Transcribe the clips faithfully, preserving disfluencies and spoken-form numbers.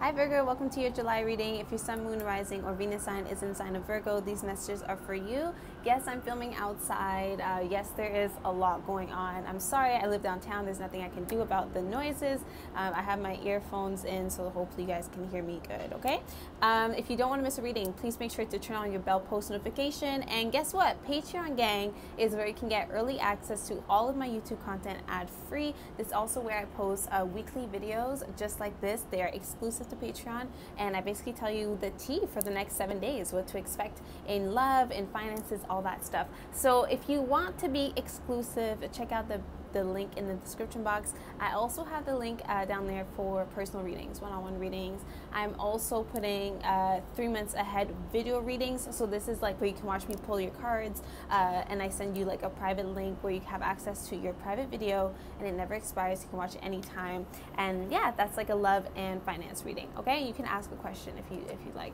Hi Virgo, welcome to your July reading. If your sun, moon, rising, or Venus sign is in the sign of Virgo, these messages are for you. Yes, I'm filming outside. Uh, yes, there is a lot going on. I'm sorry, I live downtown. There's nothing I can do about the noises. Um, I have my earphones in, so hopefully you guys can hear me good, okay? Um, if you don't want to miss a reading, please make sure to turn on your bell post notification. And guess what? Patreon gang is where you can get early access to all of my YouTube content ad-free. It's also where I post uh, weekly videos just like this. They are exclusive to Patreon, and I basically tell you the tea for the next seven days, what to expect in love, in finances, all that stuff. So if you want to be exclusive, check out the the link in the description box. I also have the link uh, down there for personal readings, one-on-one readings. I'm also putting uh, three months ahead video readings, so this is like where you can watch me pull your cards, uh, and I send you like a private link where you have access to your private video, and it never expires. You can watch it anytime. And yeah, that's like a love and finance reading, okay? You can ask a question if you if you'd like.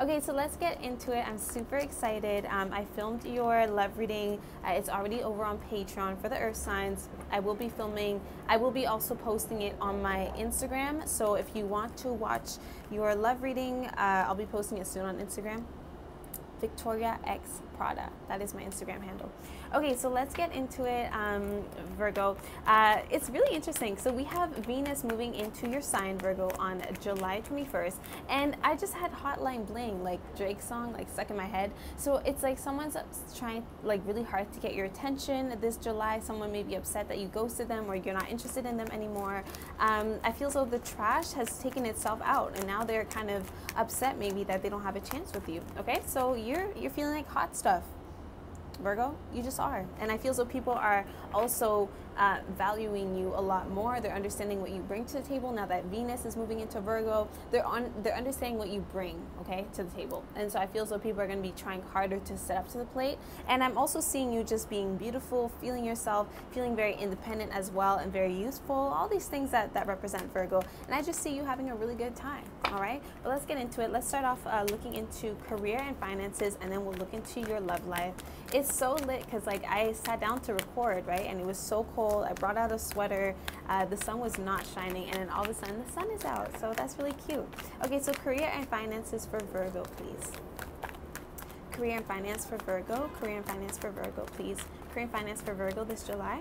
Okay, so let's get into it. I'm super excited. Um, I filmed your love reading. Uh, it's already over on Patreon for the Earth signs. I will be filming. I will be also posting it on my Instagram. So if you want to watch your love reading, uh, I'll be posting it soon on Instagram. Victoria X Prada. That is my Instagram handle. Okay, so let's get into it, um, Virgo. Uh, it's really interesting. So we have Venus moving into your sign, Virgo, on July twenty-first. And I just had Hotline Bling, like Drake's song, like stuck in my head. So it's like someone's trying like really hard to get your attention this July. Someone may be upset that you ghosted them or you're not interested in them anymore. Um, I feel as though the trash has taken itself out, and now they're kind of upset maybe that they don't have a chance with you. Okay, so you You're, you're feeling like hot stuff, Virgo. You just are. And I feel as though people are also uh, valuing you a lot more. They're understanding what you bring to the table now that Venus is moving into Virgo. They're on. They're understanding what you bring, okay, to the table. And so I feel as though people are going to be trying harder to set up to the plate. And I'm also seeing you just being beautiful, feeling yourself, feeling very independent as well, and very useful. All these things that that represent Virgo. And I just see you having a really good time. All right, but let's get into it. Let's start off uh, looking into career and finances, and then we'll look into your love life. It's so lit because like I sat down to record, right, and it was so cold. I brought out a sweater. Uh, the sun was not shining, and then all of a sudden the sun is out. So that's really cute. Okay, so career and finances for Virgo, please. Career and finance for Virgo. Career and finance for Virgo, please. Career and finance for Virgo this July.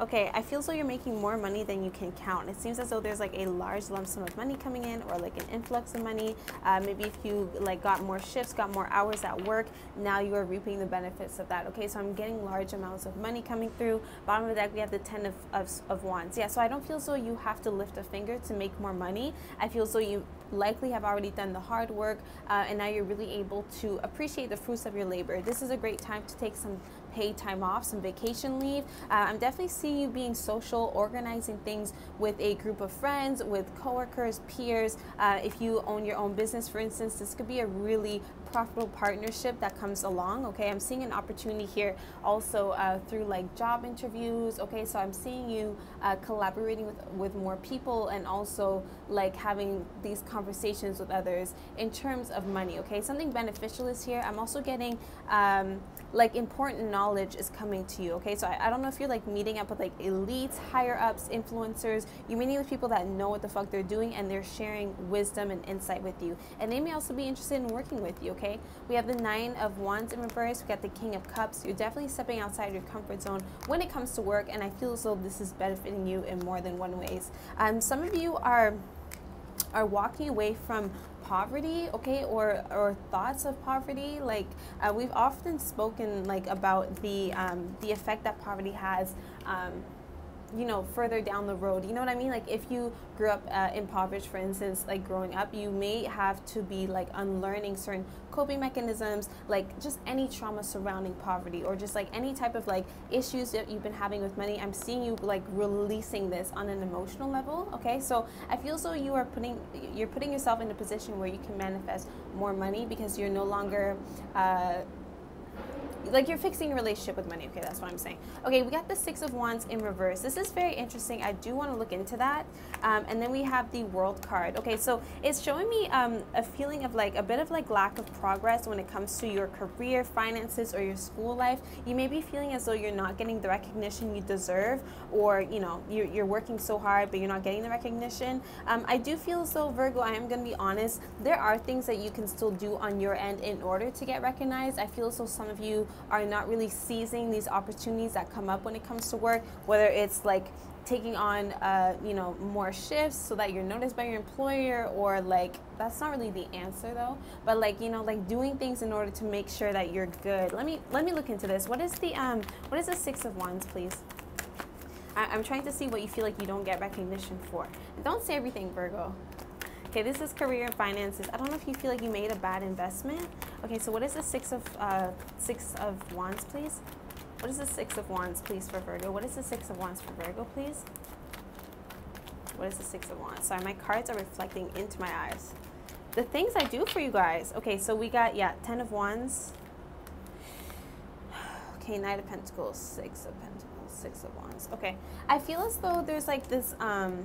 Okay, I feel as though you're making more money than you can count. It seems as though there's like a large lump sum of money coming in, or like an influx of money. Uh, maybe if you like got more shifts, got more hours at work, now you are reaping the benefits of that. Okay, so I'm getting large amounts of money coming through. Bottom of the deck, we have the ten of, of, of wands. Yeah, so I don't feel as though you have to lift a finger to make more money. I feel as though you likely have already done the hard work, uh, and now you're really able to appreciate the fruits of your labor. This is a great time to take some paid time off, some vacation leave. Uh, I'm definitely seeing you being social, organizing things with a group of friends, with coworkers, peers. Uh, if you own your own business, for instance, this could be a really profitable partnership that comes along. Okay, I'm seeing an opportunity here also uh, through like job interviews. Okay, so I'm seeing you uh, collaborating with with more people, and also like having these conversations with others in terms of money. Okay, something beneficial is here. I'm also getting um, like important knowledge is coming to you. Okay, so I, I don't know if you're like meeting up with like elites, higher ups, influencers. You're meeting with people that know what the fuck they're doing, and they're sharing wisdom and insight with you, and they may also be interested in working with you. Okay, we have the nine of wands in reverse. We got the king of cups. You're definitely stepping outside your comfort zone when it comes to work, and I feel as though this is benefiting you in more than one ways. Um, some of you are are walking away from poverty, okay, or or thoughts of poverty. Like uh, we've often spoken like about the um, the effect that poverty has. Um, you know, further down the road, you know what I mean? Like if you grew up uh, impoverished, for instance, like growing up, you may have to be like unlearning certain coping mechanisms, like just any trauma surrounding poverty, or just like any type of like issues that you've been having with money. I'm seeing you like releasing this on an emotional level. Okay, so I feel as though you are putting you're putting yourself in a position where you can manifest more money, because you're no longer uh like you're fixing your relationship with money. Okay, that's what I'm saying. Okay, we got the Six of Wands in reverse. This is very interesting. I do want to look into that. Um, and then we have the World card. Okay, so it's showing me um, a feeling of like a bit of like lack of progress when it comes to your career, finances, or your school life. You may be feeling as though you're not getting the recognition you deserve, or you know, you're, you're working so hard but you're not getting the recognition. Um, I do feel as though, Virgo, I am going to be honest, there are things that you can still do on your end in order to get recognized. I feel as though some of you are not really seizing these opportunities that come up when it comes to work, whether it's like taking on uh, you know, more shifts so that you're noticed by your employer, or like, that's not really the answer though, but like, you know, like doing things in order to make sure that you're good. Let me let me look into this. What is the um what is the Six of Wands, please? I, I'm trying to see what you feel like you don't get recognition for. Don't say everything, Virgo. Okay, this is career and finances. I don't know if you feel like you made a bad investment. Okay, so what is the Six of uh, Six of Wands, please? What is the Six of Wands, please, for Virgo? What is the Six of Wands for Virgo, please? What is the Six of Wands? Sorry, my cards are reflecting into my eyes. The things I do for you guys. Okay, so we got, yeah, Ten of Wands. Okay, Knight of Pentacles, Six of Pentacles, Six of Wands. Okay, I feel as though there's like this... Um,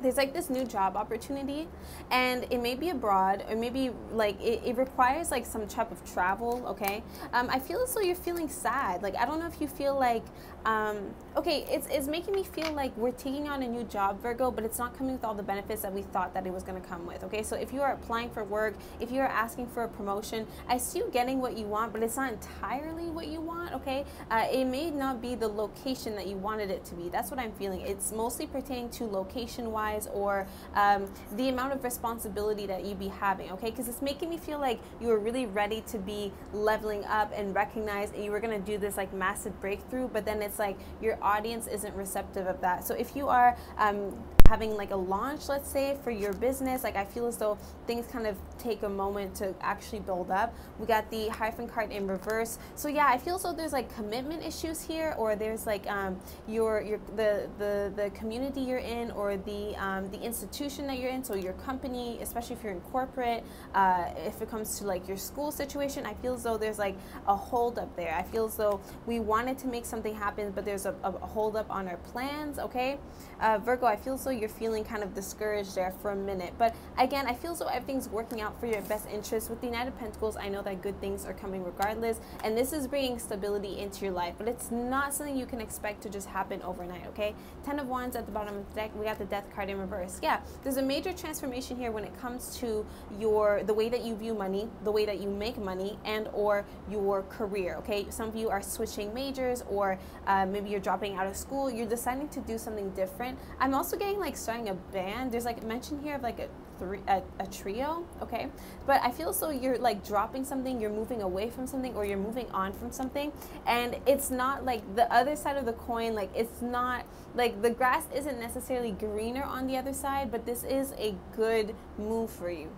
there's like this new job opportunity, and it may be abroad, or maybe like it, it requires like some type of travel. Okay, um, I feel as though you're feeling sad. Like, I don't know if you feel like um, okay, it's, it's making me feel like we're taking on a new job, Virgo, but it's not coming with all the benefits that we thought that it was going to come with. Okay, so if you are applying for work, if you are asking for a promotion, I see you getting what you want, but it's not entirely what you want. Okay, uh, it may not be the location that you wanted it to be. That's what I'm feeling. It's mostly pertaining to location wise or um, the amount of responsibility that you be having, okay? Because it's making me feel like you were really ready to be leveling up and recognized, and you were going to do this like massive breakthrough, but then it's like your audience isn't receptive of that. So if you are um, having like a launch, let's say, for your business, like I feel as though things kind of take a moment to actually build up. We got the Hyphen card in reverse. So yeah, I feel as though there's like commitment issues here, or there's like um, your, your the, the, the community you're in, or the Um, the institution that you're in, so your company, especially if you're in corporate, uh, if it comes to like your school situation, I feel as though there's like a hold up there. I feel as though we wanted to make something happen, but there's a, a hold up on our plans, okay? Uh, Virgo, I feel as though you're feeling kind of discouraged there for a minute, but again, I feel as though everything's working out for your best interest. With the Knight of Pentacles, I know that good things are coming regardless, and this is bringing stability into your life, but it's not something you can expect to just happen overnight, okay? Ten of Wands at the bottom of the deck, we got the Death card in reverse. Yeah, there's a major transformation here when it comes to your the way that you view money, the way that you make money, and or your career. Okay, some of you are switching majors, or uh, maybe you're dropping out of school. You're deciding to do something different. I'm also getting like starting a band. There's like mention here of like a Three, a, a trio, okay? But I feel as though you're like dropping something, you're moving away from something, or you're moving on from something, and it's not like the other side of the coin, like it's not like the grass isn't necessarily greener on the other side, but this is a good move for you.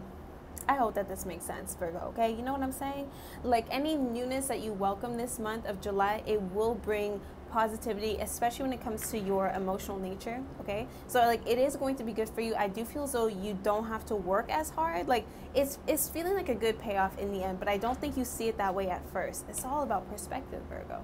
I hope that this makes sense, Virgo, okay? You know what I'm saying? Like any newness that you welcome this month of July, it will bring positivity, especially when it comes to your emotional nature, okay? So like it is going to be good for you. I do feel as though you don't have to work as hard. Like it's it's feeling like a good payoff in the end, but I don't think you see it that way at first. It's all about perspective, Virgo.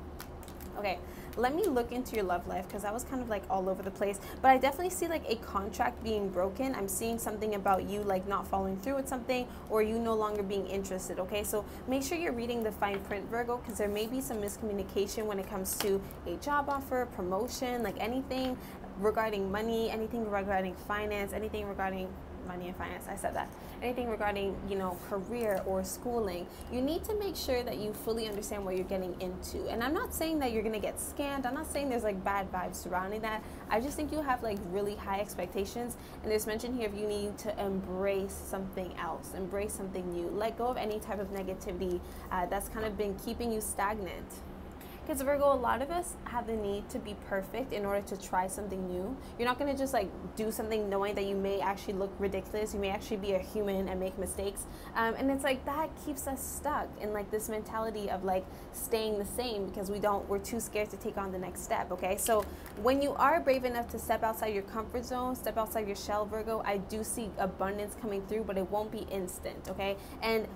Okay, let me look into your love life, because I was kind of like all over the place, but I definitely see like a contract being broken. I'm seeing something about you like not following through with something, or you no longer being interested, okay? So make sure you're reading the fine print, Virgo, because there may be some miscommunication when it comes to a job offer, promotion, like anything regarding money, anything regarding finance, anything regarding money and finance, I said that. Anything regarding, you know, career or schooling, you need to make sure that you fully understand what you're getting into. And I'm not saying that you're going to get scammed. I'm not saying there's like bad vibes surrounding that. I just think you have like really high expectations. And there's mention here of you need to embrace something else, embrace something new. Let go of any type of negativity uh, that's kind of been keeping you stagnant. Because Virgo, a lot of us have the need to be perfect in order to try something new. You're not going to just like do something knowing that you may actually look ridiculous. You may actually be a human and make mistakes. Um, and it's like that keeps us stuck in like this mentality of like staying the same, because we don't, we're too scared to take on the next step. Okay, so when you are brave enough to step outside your comfort zone, step outside your shell, Virgo, I do see abundance coming through, but it won't be instant. Okay, and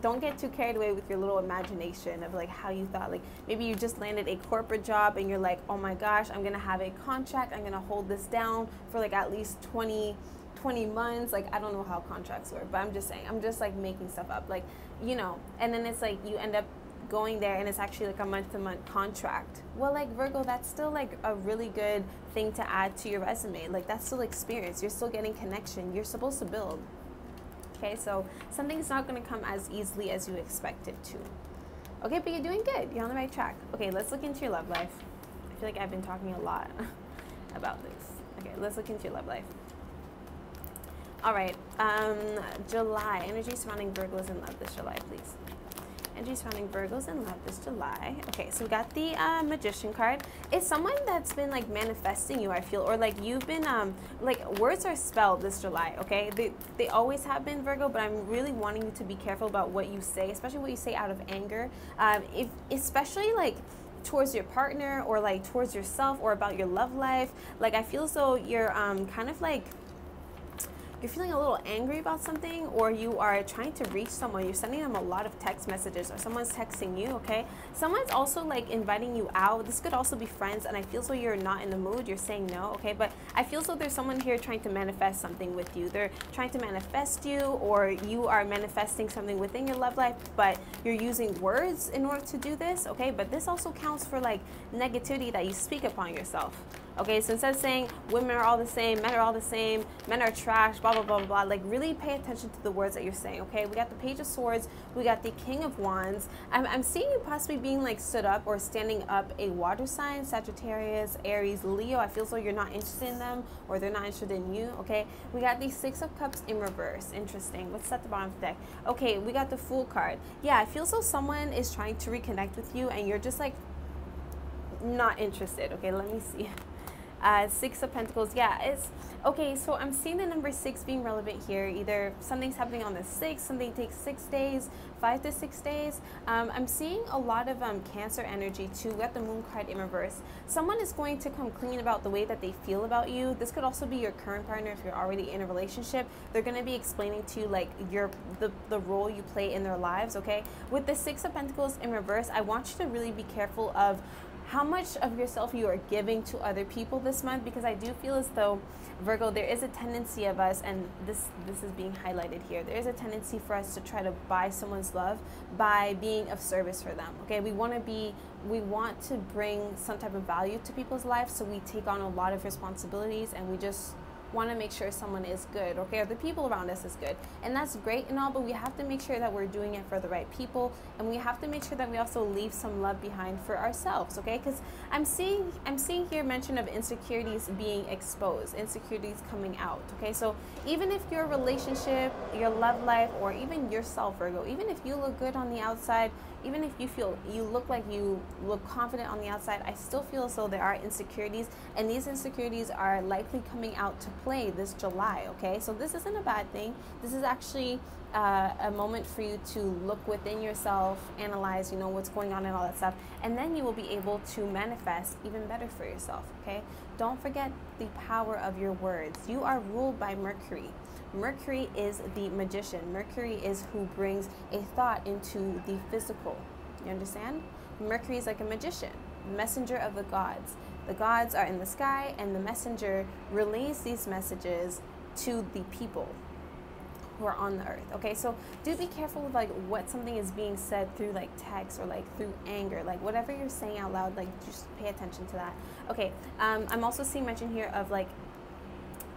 don't get too carried away with your little imagination of like how you thought. Like maybe you just landed a corporate job and you're like, oh my gosh, I'm gonna have a contract, I'm gonna hold this down for like at least twenty months. Like I don't know how contracts work, but I'm just saying, I'm just like making stuff up, like, you know. And then it's like you end up going there and it's actually like a month-to-month contract. Well, like Virgo, that's still like a really good thing to add to your resume. Like that's still experience, you're still getting connection, you're supposed to build. Okay, so something's not going to come as easily as you expect it to. Okay, but you're doing good, you're on the right track. Okay, let's look into your love life. I feel like I've been talking a lot about this. Okay, let's look into your love life. All right, um, July, energy surrounding Virgos in love this July, please. Energy surrounding Virgos in love this July. Okay, so we got the uh, Magician card. It's someone that's been like manifesting you, I feel, or like you've been um like words are spelled this July. Okay, they they always have been, Virgo, but I'm really wanting you to be careful about what you say, especially what you say out of anger. Um, if especially like towards your partner or like towards yourself or about your love life. Like I feel as though you're um kind of like, you're feeling a little angry about something, or you are trying to reach someone, you're sending them a lot of text messages, or someone's texting you, okay? Someone's also like inviting you out. This could also be friends, and I feel so you're not in the mood, you're saying no, okay? But I feel so there's someone here trying to manifest something with you. They're trying to manifest you, or you are manifesting something within your love life, but you're using words in order to do this, okay? But this also counts for like negativity that you speak upon yourself. Okay, so instead of saying women are all the same, men are all the same, men are trash, blah, blah, blah, blah, blah, like really pay attention to the words that you're saying, okay? We got the Page of Swords, we got the King of Wands. I'm, I'm seeing you possibly being like stood up or standing up a water sign, Sagittarius, Aries, Leo. I feel so you're not interested in them or they're not interested in you, okay? We got the Six of Cups in reverse. Interesting. What's at the bottom of the deck? Okay, we got the Fool card. Yeah, I feel so someone is trying to reconnect with you and you're just like not interested. Okay, let me see. Uh, six of Pentacles, yeah, it's okay. So I'm seeing the number six being relevant here. Either something's happening on the sixth, something takes six days, five to six days. Um, I'm seeing a lot of um, Cancer energy too. We got the Moon card in reverse. Someone is going to come clean about the way that they feel about you. This could also be your current partner if you're already in a relationship. They're going to be explaining to you like your the the role you play in their lives. Okay, with the Six of Pentacles in reverse, I want you to really be careful of how much of yourself you are giving to other people this month, because I do feel as though, Virgo, there is a tendency of us, and this this is being highlighted here, there is a tendency for us to try to buy someone's love by being of service for them, okay? We want to be, we want to bring some type of value to people's lives, so we take on a lot of responsibilities and we just want to make sure someone is good, okay, or the people around us is good. And that's great and all, but we have to make sure that we're doing it for the right people, and we have to make sure that we also leave some love behind for ourselves, okay? Because I'm seeing I'm seeing here mention of insecurities being exposed, insecurities coming out, okay? So even if your relationship, your love life, or even yourself, Virgo, even if you look good on the outside, even if you feel you look like you look confident on the outside, I still feel as though there are insecurities, and these insecurities are likely coming out to play this July, okay? So this isn't a bad thing. This is actually uh, a moment for you to look within yourself, analyze, you know, what's going on and all that stuff, and then you will be able to manifest even better for yourself, okay? Don't forget the power of your words. You are ruled by Mercury. Mercury is the magician. Mercury is who brings a thought into the physical. You understand? Mercury is like a magician, messenger of the gods. The gods are in the sky, and the messenger relays these messages to the people who are on the earth, okay? So do be careful of like what something is being said through like text or like through anger, like whatever you're saying out loud, like just pay attention to that, okay? um, I'm also seeing mention here of like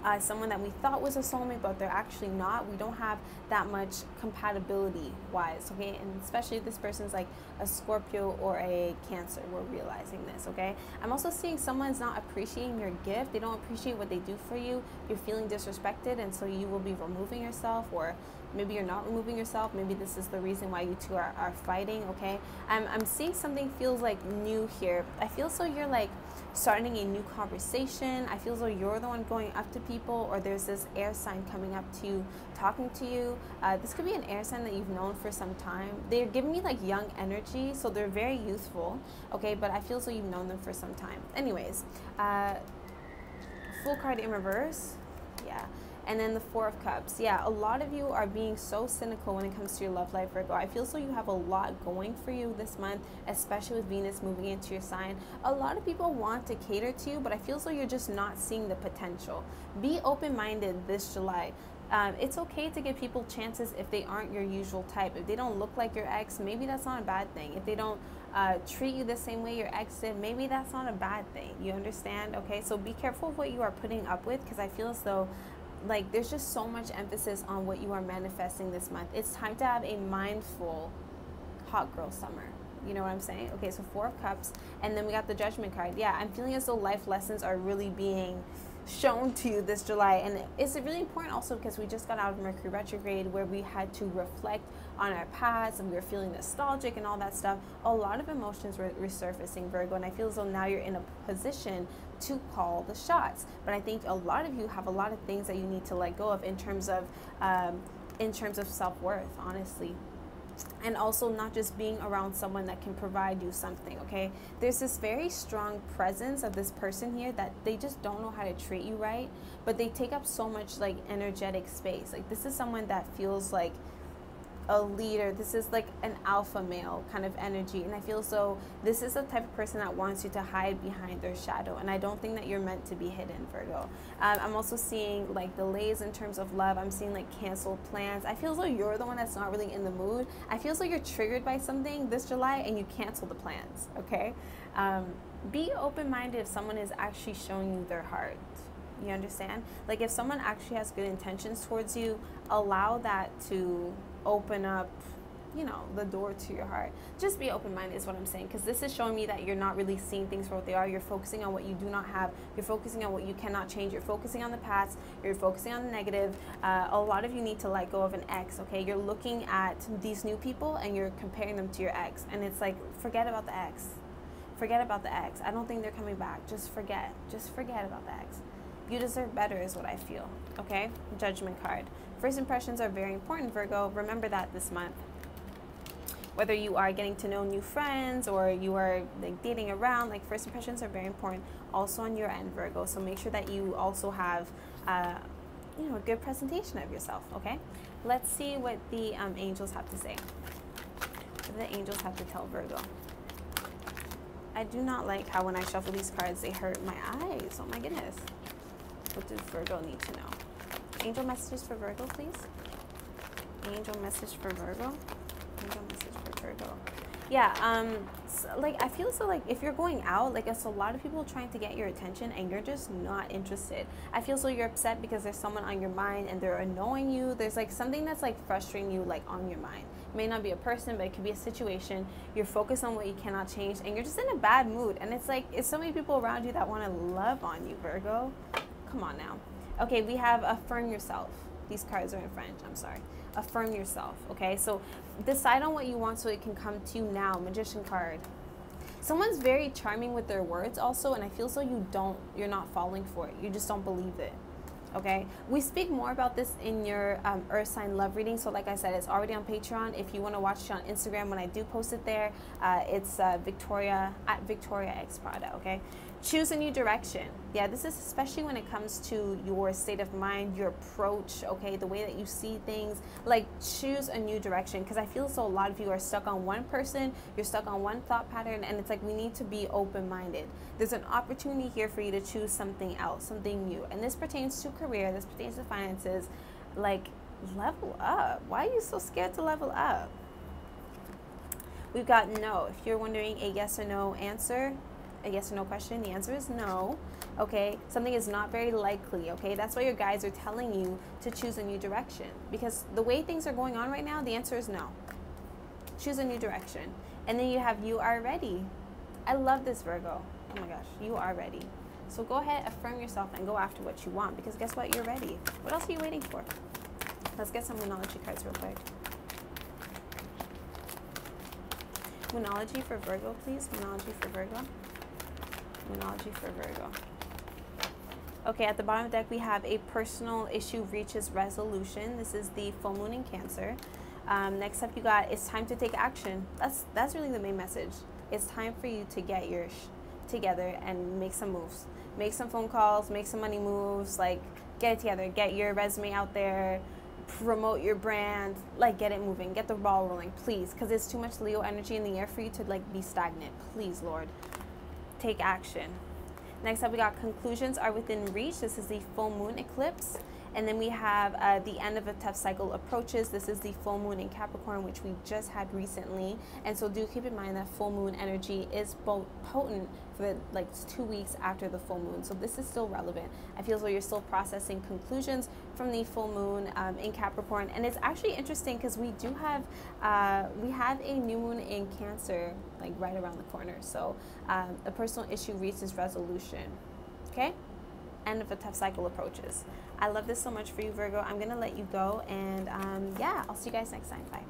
Uh, someone that we thought was a soulmate, but they're actually not. We don't have that much compatibility wise, okay? And especially if this person's like a Scorpio or a Cancer, we're realizing this, okay? I'm also seeing someone's not appreciating your gift. They don't appreciate what they do for you. You're feeling disrespected, and so you will be removing yourself, or maybe you're not removing yourself. Maybe this is the reason why you two are, are fighting, okay? I'm, I'm seeing something feels like new here. I feel so you're like starting a new conversation. I feel as though you're the one going up to people, or there's this air sign coming up to you, talking to you. Uh, this could be an air sign that you've known for some time. They're giving me like young energy, so they're very youthful, okay? But I feel as though you've known them for some time. Anyways, uh, full card in reverse, yeah. and then the Four of Cups. Yeah, a lot of you are being so cynical when it comes to your love life, Virgo. I feel so you have a lot going for you this month, especially with Venus moving into your sign. A lot of people want to cater to you, but I feel so you're just not seeing the potential. Be open-minded this July. Um, it's okay to give people chances if they aren't your usual type. If they don't look like your ex, maybe that's not a bad thing. If they don't uh, treat you the same way your ex did, maybe that's not a bad thing. You understand? Okay, so be careful of what you are putting up with, because I feel as though like there's just so much emphasis on what you are manifesting this month. It's time to have a mindful hot girl summer. You know what I'm saying? Okay, so Four of Cups, and then we got the Judgment card. Yeah, I'm feeling as though life lessons are really being shown to you this July, and it's really important also because we just got out of Mercury retrograde where we had to reflect on our past and we were feeling nostalgic and all that stuff. A lot of emotions were resurfacing, Virgo, and I feel as though now you're in a position to call the shots. But I think a lot of you have a lot of things that you need to let go of in terms of um, in terms of self-worth, honestly. And also not just being around someone that can provide you something, okay? There's this very strong presence of this person here that they just don't know how to treat you right, but they take up so much like energetic space. Like this is someone that feels like a leader. This is like an alpha male kind of energy, and I feel so this is the type of person that wants you to hide behind their shadow, and I don't think that you're meant to be hidden, Virgo. um, I'm also seeing like delays in terms of love. I'm seeing like canceled plans. I feel as though you're the one that's not really in the mood. I feel as though you're triggered by something this July and you cancel the plans, okay? Um, be open-minded if someone is actually showing you their heart. You understand? Like if someone actually has good intentions towards you, allow that to open up, you know, the door to your heart. Just be open-minded is what I'm saying, because this is showing me that you're not really seeing things for what they are. You're focusing on what you do not have. You're focusing on what you cannot change. You're focusing on the past. You're focusing on the negative. Uh, a lot of you need to let go of an ex, okay? You're looking at these new people and you're comparing them to your ex, and it's like, forget about the ex. Forget about the ex. I don't think they're coming back. Just forget. Just forget about the ex. You deserve better is what I feel, okay? Judgment card. First impressions are very important, Virgo. Remember that this month. Whether you are getting to know new friends or you are like dating around, like first impressions are very important also on your end, Virgo. So make sure that you also have uh, you know, a good presentation of yourself, okay? Let's see what the um, angels have to say. What the angels have to tell Virgo. I do not like how when I shuffle these cards, they hurt my eyes. Oh my goodness. What does Virgo need to know? Angel messages for Virgo, please. Angel message for Virgo. Angel message for Virgo. Yeah, um, so, like I feel so like if you're going out, like it's a lot of people trying to get your attention and you're just not interested. I feel so you're upset because there's someone on your mind and they're annoying you. There's like something that's like frustrating you, like on your mind. It may not be a person, but it could be a situation. You're focused on what you cannot change and you're just in a bad mood. And it's like, it's so many people around you that want to love on you, Virgo. Come on now. Okay, we have affirm yourself. These cards are in French, I'm sorry. Affirm yourself, okay? So decide on what you want so it can come to you now. Magician card. Someone's very charming with their words also, and I feel so you don't, you're not falling for it. You just don't believe it, okay? We speak more about this in your um, Earth Sign Love reading. So like I said, it's already on Patreon. If you want to watch it on Instagram when I do post it there, uh, it's uh, Victoria, at Victoria X Prada, okay? Choose a new direction. Yeah, this is especially when it comes to your state of mind, your approach, okay, the way that you see things. Like, choose a new direction, because I feel so a lot of you are stuck on one person, you're stuck on one thought pattern, and it's like we need to be open-minded. There's an opportunity here for you to choose something else, something new, and this pertains to career, this pertains to finances. Like, level up. Why are you so scared to level up? We've got no. If you're wondering a yes or no answer, a yes or no question, the answer is no, okay? Something is not very likely, okay? That's why your guides are telling you to choose a new direction, because the way things are going on right now, the answer is no. Choose a new direction. And then you have you are ready. I love this, Virgo. Oh my gosh, you are ready. So go ahead, affirm yourself, and go after what you want, because guess what? You're ready. What else are you waiting for? Let's get some Moonology cards real quick. Moonology for Virgo, please. Moonology for Virgo. Moonology for Virgo. Okay, at the bottom of the deck we have a personal issue reaches resolution. This is the full moon in Cancer. Um, next up you got it's time to take action. That's that's really the main message. It's time for you to get your sh together and make some moves. Make some phone calls, make some money moves, like get it together, get your resume out there, promote your brand, like get it moving, get the ball rolling, please, because there's too much Leo energy in the air for you to like be stagnant. Please, Lord, take action. Next up, we got conclusions are within reach. This is the full moon eclipse. And then we have uh, the end of a tough cycle approaches. This is the full moon in Capricorn, which we just had recently. And so do keep in mind that full moon energy is both potent for the, like two weeks after the full moon. So this is still relevant. I feel as though you're still processing conclusions from the full moon um, in Capricorn. And it's actually interesting because we do have, uh, we have a new moon in Cancer, like right around the corner. So um, a personal issue reaches resolution, okay? End of a tough cycle approaches. I love this so much for you, Virgo. I'm gonna let you go, and um, yeah, I'll see you guys next time. Bye.